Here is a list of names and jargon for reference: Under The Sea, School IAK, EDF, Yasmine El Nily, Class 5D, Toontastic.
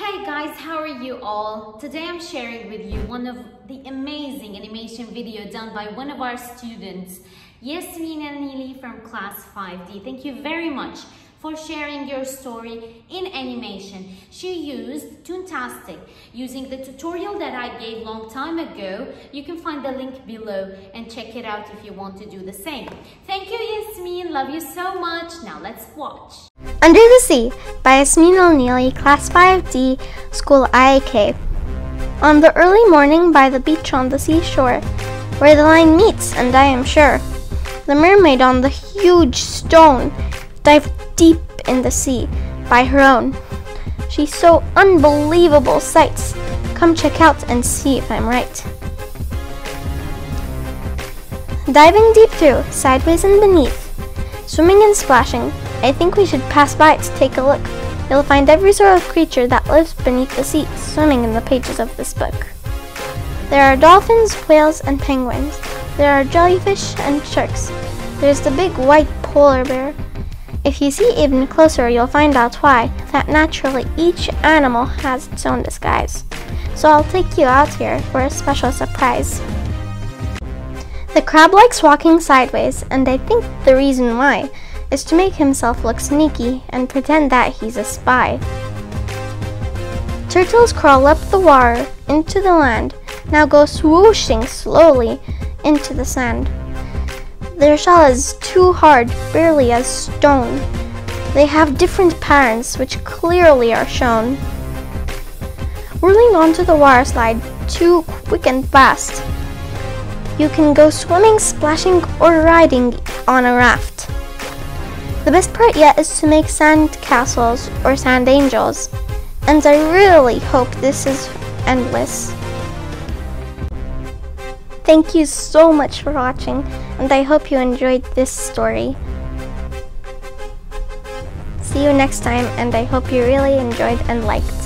Hey guys, how are you all? Today I'm sharing with you one of the amazing animation video done by one of our students, Yasmine El Nily from Class 5D. Thank you very much for sharing your story in animation. She used Toontastic using the tutorial that I gave long time ago. You can find the link below and check it out if you want to do the same. Thank you, Yasmine. Love you so much. Now let's watch. Under the Sea by Yasmine El Nily, Class 5D, School IAK. On the early morning by the beach on the seashore, where the line meets, and I am sure, the mermaid on the huge stone dived deep in the sea by her own. She saw unbelievable sights. Come check out and see if I'm right. Diving deep through, sideways and beneath, swimming and splashing, I think we should pass by to take a look. You'll find every sort of creature that lives beneath the sea swimming in the pages of this book. There are dolphins, whales, and penguins. There are jellyfish and sharks. There's the big white polar bear. If you see even closer, you'll find out why, that naturally each animal has its own disguise. So I'll take you out here for a special surprise. The crab likes walking sideways, and I think the reason why is to make himself look sneaky and pretend that he's a spy. Turtles crawl up the water into the land, now go swooshing slowly into the sand. Their shell is too hard, barely as stone. They have different patterns which clearly are shown. Whirling onto the water slide too quick and fast. You can go swimming, splashing, or riding on a raft. The best part yet is to make sand castles or sand angels. And I really hope this is endless. Thank you so much for watching, and I hope you enjoyed this story. See you next time, and I hope you really enjoyed and liked.